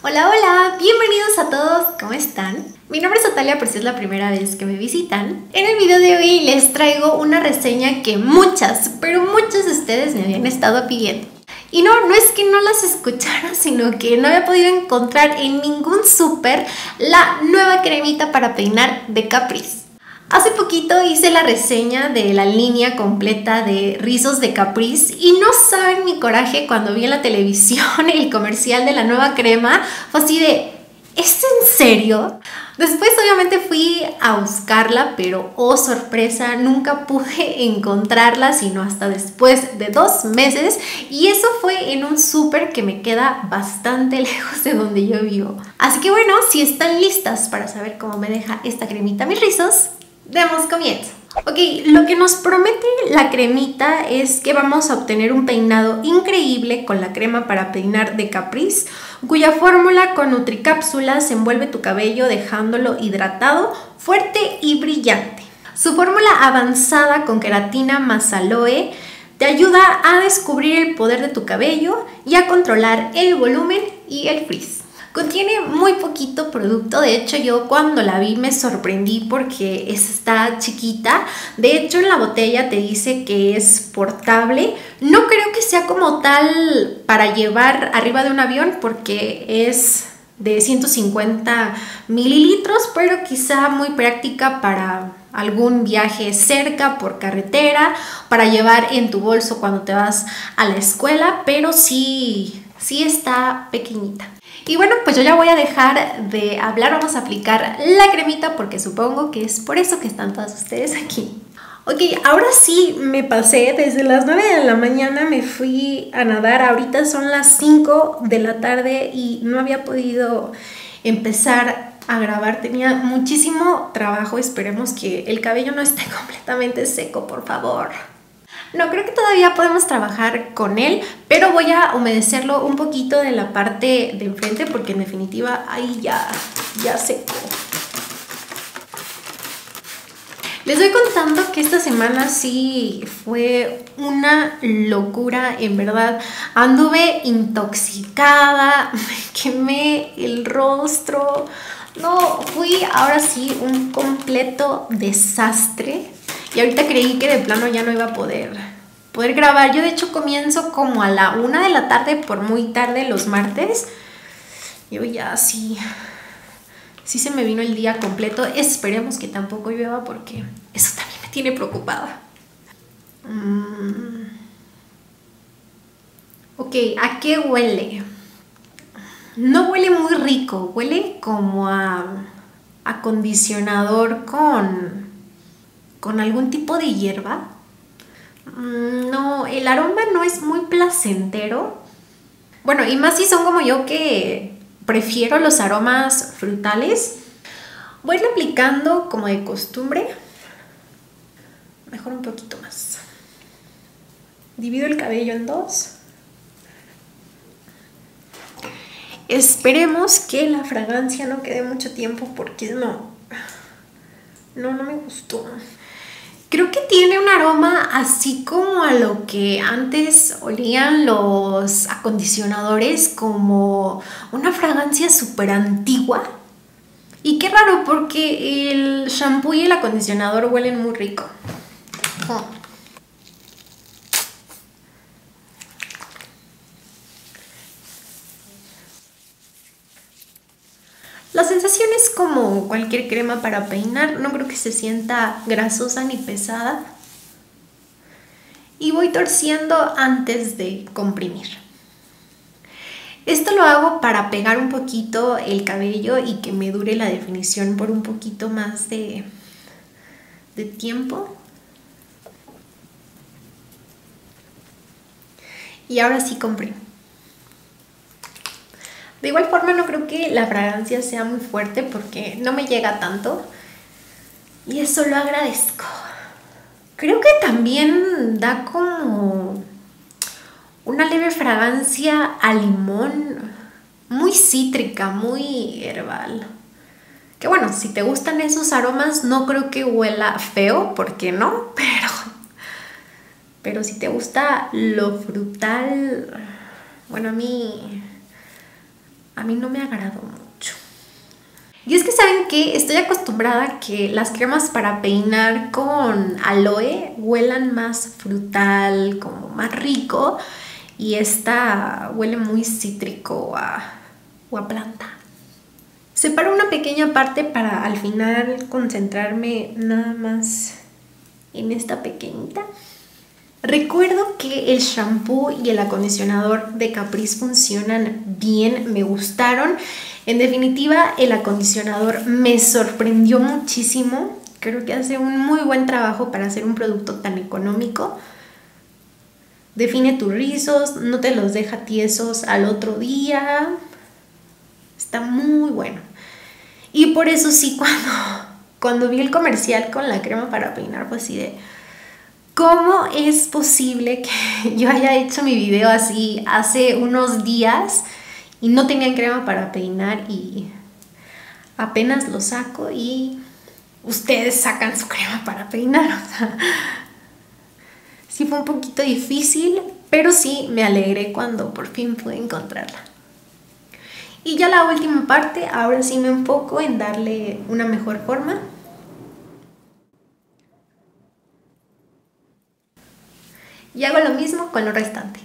Hola, hola, bienvenidos a todos, ¿cómo están? Mi nombre es Natalia, por si es la primera vez que me visitan. En el video de hoy les traigo una reseña que muchas, pero muchas de ustedes me habían estado pidiendo. Y no es que no las escuchara, sino que no había podido encontrar en ningún súper la nueva cremita para peinar de Caprice. Hace poquito hice la reseña de la línea completa de Rizos de Caprice y no saben mi coraje cuando vi en la televisión el comercial de la nueva crema. Fue así de, ¿es en serio? Después obviamente fui a buscarla, pero oh sorpresa, nunca pude encontrarla sino hasta después de 2 meses, y eso fue en un súper que me queda bastante lejos de donde yo vivo. Así que bueno, si están listas para saber cómo me deja esta cremita mis rizos, demos comienzo. Ok, lo que nos promete la cremita es que vamos a obtener un peinado increíble con la crema para peinar de Caprice, cuya fórmula con nutricápsulas envuelve tu cabello dejándolo hidratado, fuerte y brillante. Su fórmula avanzada con queratina más aloe te ayuda a descubrir el poder de tu cabello y a controlar el volumen y el frizz. Contiene muy poquito producto, de hecho yo cuando la vi me sorprendí porque está chiquita. De hecho en la botella te dice que es portable. No creo que sea como tal para llevar arriba de un avión porque es de 150 mililitros, pero quizá muy práctica para algún viaje cerca por carretera, para llevar en tu bolso cuando te vas a la escuela, pero sí está pequeñita. Y bueno, pues yo ya voy a dejar de hablar, vamos a aplicar la cremita porque supongo que es por eso que están todas ustedes aquí. Ok, ahora sí me pasé, desde las 9 de la mañana me fui a nadar, ahorita son las 5 de la tarde y no había podido empezar a grabar, tenía muchísimo trabajo, esperemos que el cabello no esté completamente seco, por favor. No, creo que todavía podemos trabajar con él, pero voy a humedecerlo un poquito de la parte de enfrente porque en definitiva ahí ya secó. Les voy contando que esta semana sí fue una locura, en verdad. Anduve intoxicada, me quemé el rostro. No, fui ahora sí un completo desastre. Y ahorita creí que de plano ya no iba a poder grabar. Yo de hecho comienzo como a la 1 de la tarde, por muy tarde los martes. Yo ya sí se me vino el día completo. Esperemos que tampoco llueva porque eso también me tiene preocupada. Ok, ¿a qué huele? No huele muy rico, huele como a acondicionador con algún tipo de hierba. No, el aroma no es muy placentero. Bueno, y más si son como yo que prefiero los aromas frutales. Voy a ir aplicando como de costumbre. Mejor un poquito más. Divido el cabello en 2. Esperemos que la fragancia no quede mucho tiempo porque no me gustó. Creo que tiene un aroma así como a lo que antes olían los acondicionadores, como una fragancia súper antigua. Y qué raro porque el shampoo y el acondicionador huelen muy rico. Oh. La sensación es como cualquier crema para peinar, no creo que se sienta grasosa ni pesada. Y voy torciendo antes de comprimir. Esto lo hago para pegar un poquito el cabello y que me dure la definición por un poquito más de tiempo. Y ahora sí comprimo. De igual forma no creo que la fragancia sea muy fuerte porque no me llega tanto y eso lo agradezco. Creo que también da como una leve fragancia a limón, muy cítrica, muy herbal. Que bueno, si te gustan esos aromas no creo que huela feo, porque no, pero si te gusta lo frutal, bueno, a mí... a mí no me agradó mucho. Y es que ¿saben qué? Estoy acostumbrada a que las cremas para peinar con aloe huelan más frutal, como más rico, y esta huele muy cítrico o a planta. Separo una pequeña parte para al final concentrarme nada más en esta pequeñita. Recuerdo que el shampoo y el acondicionador de Caprice funcionan bien, me gustaron. En definitiva, el acondicionador me sorprendió muchísimo. Creo que hace un muy buen trabajo para hacer un producto tan económico. Define tus rizos, no te los deja tiesos al otro día. Está muy bueno. Y por eso sí, cuando vi el comercial con la crema para peinar, pues sí de... ¿Cómo es posible que yo haya hecho mi video así hace unos días y no tengan crema para peinar y apenas lo saco y ustedes sacan su crema para peinar? O sea, sí fue un poquito difícil, pero sí me alegré cuando por fin pude encontrarla. Y ya la última parte, ahora sí me enfoco en darle una mejor forma. Y hago lo mismo con lo restante.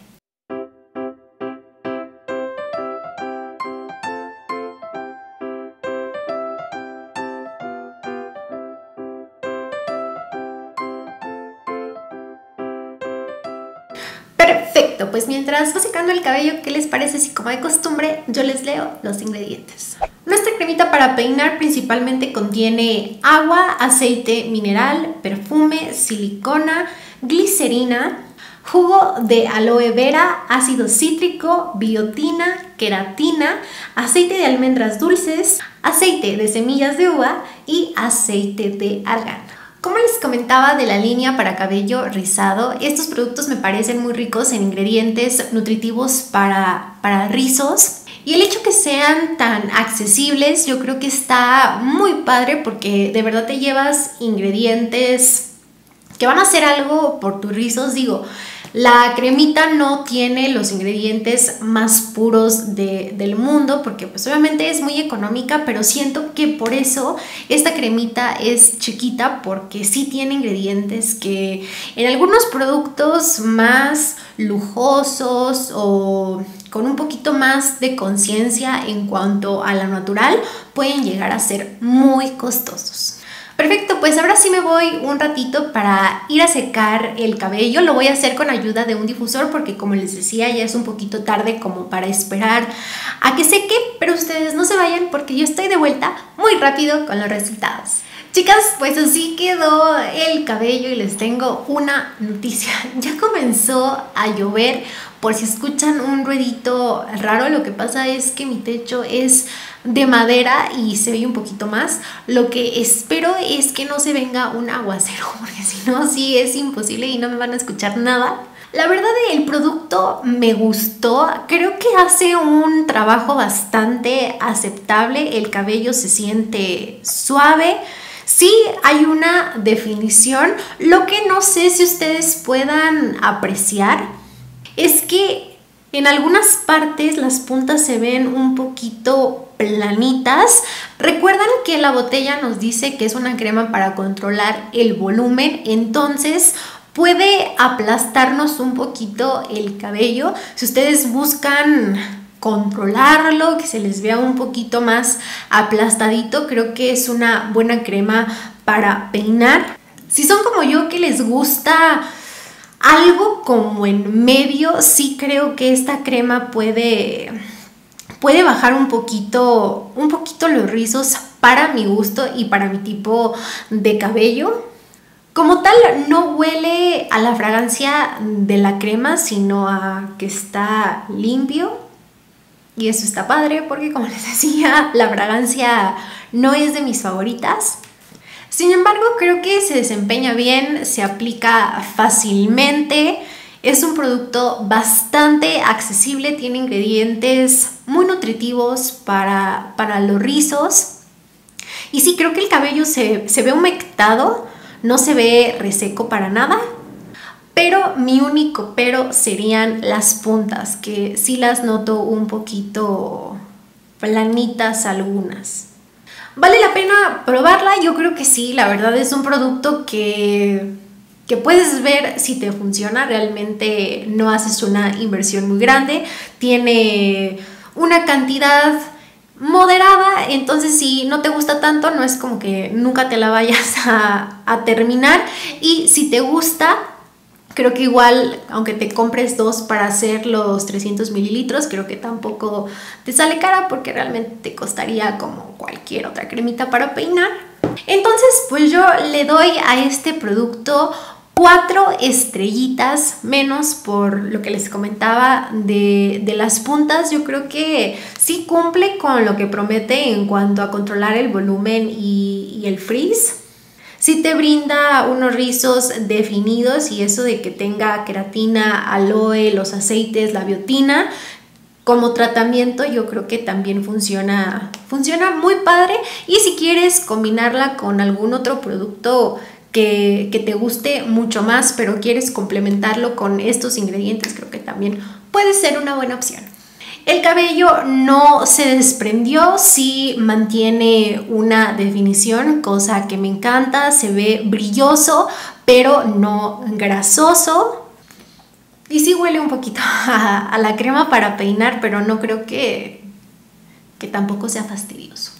Perfecto, pues mientras va secando el cabello, ¿qué les parece si, como de costumbre, yo les leo los ingredientes? Nuestra cremita para peinar principalmente contiene agua, aceite mineral, perfume, silicona, glicerina, jugo de aloe vera, ácido cítrico, biotina, queratina, aceite de almendras dulces, aceite de semillas de uva y aceite de argán. Como les comentaba de la línea para cabello rizado, estos productos me parecen muy ricos en ingredientes nutritivos para rizos. Y el hecho que sean tan accesibles, yo creo que está muy padre porque de verdad te llevas ingredientes que van a hacer algo por tus rizos. Digo, la cremita no tiene los ingredientes más puros del mundo porque pues obviamente es muy económica, pero siento que por eso esta cremita es chiquita, porque sí tiene ingredientes que en algunos productos más lujosos o con un poquito más de conciencia en cuanto a lo natural pueden llegar a ser muy costosos. Perfecto, pues ahora sí me voy un ratito para ir a secar el cabello. Lo voy a hacer con ayuda de un difusor porque, como les decía, ya es un poquito tarde como para esperar a que seque, pero ustedes no se vayan porque yo estoy de vuelta muy rápido con los resultados. Chicas, pues así quedó el cabello y les tengo una noticia. Ya comenzó a llover. Por si escuchan un ruidito raro, lo que pasa es que mi techo es de madera y se oye un poquito más. Lo que espero es que no se venga un aguacero, porque si no, sí es imposible y no me van a escuchar nada. La verdad, el producto me gustó. Creo que hace un trabajo bastante aceptable. El cabello se siente suave. Sí, hay una definición. Lo que no sé si ustedes puedan apreciar es que en algunas partes las puntas se ven un poquito planitas. Recuerdan que la botella nos dice que es una crema para controlar el volumen, entonces puede aplastarnos un poquito el cabello. Si ustedes buscan controlarlo, que se les vea un poquito más aplastadito, creo que es una buena crema para peinar. Si son como yo, que les gusta algo como en medio, sí creo que esta crema puede bajar un poquito los rizos, para mi gusto y para mi tipo de cabello. Como tal, no huele a la fragancia de la crema, sino a que está limpio. Y eso está padre porque, como les decía, la fragancia no es de mis favoritas. Sin embargo, creo que se desempeña bien, se aplica fácilmente, es un producto bastante accesible, tiene ingredientes muy nutritivos para los rizos. Y sí, creo que el cabello se ve humectado, no se ve reseco para nada. Pero mi único pero serían las puntas, que sí las noto un poquito planitas algunas. ¿Vale la pena probarla? Yo creo que sí, la verdad es un producto que puedes ver si te funciona, realmente no haces una inversión muy grande, tiene una cantidad moderada, entonces si no te gusta tanto no es como que nunca te la vayas a terminar, y si te gusta creo que igual aunque te compres dos para hacer los 300 mililitros creo que tampoco te sale cara porque realmente te costaría como cualquier otra cremita para peinar. Entonces pues yo le doy a este producto 4 estrellitas menos por lo que les comentaba de las puntas. Yo creo que sí cumple con lo que promete en cuanto a controlar el volumen y el frizz. Sí te brinda unos rizos definidos y eso de que tenga queratina, aloe, los aceites, la biotina. Como tratamiento yo creo que también funciona muy padre, y si quieres combinarla con algún otro producto que te guste mucho más, pero quieres complementarlo con estos ingredientes, creo que también puede ser una buena opción. El cabello no se desprendió, sí mantiene una definición, cosa que me encanta, se ve brilloso, pero no grasoso. Y sí huele un poquito a la crema para peinar, pero no creo que tampoco sea fastidioso.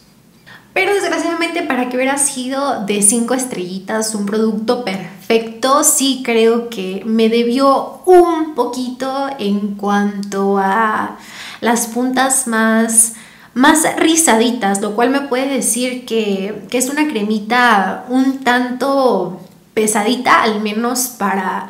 Pero desgraciadamente para que hubiera sido de 5 estrellitas, un producto perfecto, sí creo que me debió un poquito en cuanto a las puntas más rizaditas, lo cual me puede decir que es una cremita un tanto pesadita, al menos para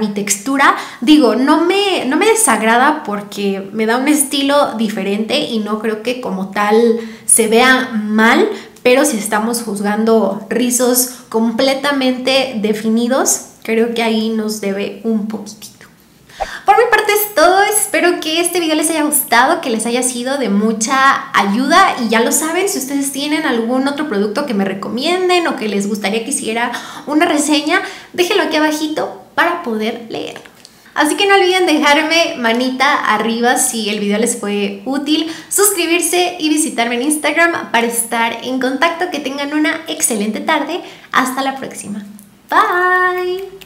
mi textura. Digo, no me desagrada porque me da un estilo diferente y no creo que como tal se vea mal, pero si estamos juzgando rizos completamente definidos, creo que ahí nos debe un poquitito. Por mi parte es todo, espero que este video les haya gustado, que les haya sido de mucha ayuda, y ya lo saben, si ustedes tienen algún otro producto que me recomienden o que les gustaría que hiciera una reseña, déjenlo aquí abajito para poder leerlo. Así que no olviden dejarme manita arriba si el video les fue útil, suscribirse y visitarme en Instagram para estar en contacto. Que tengan una excelente tarde. Hasta la próxima. Bye.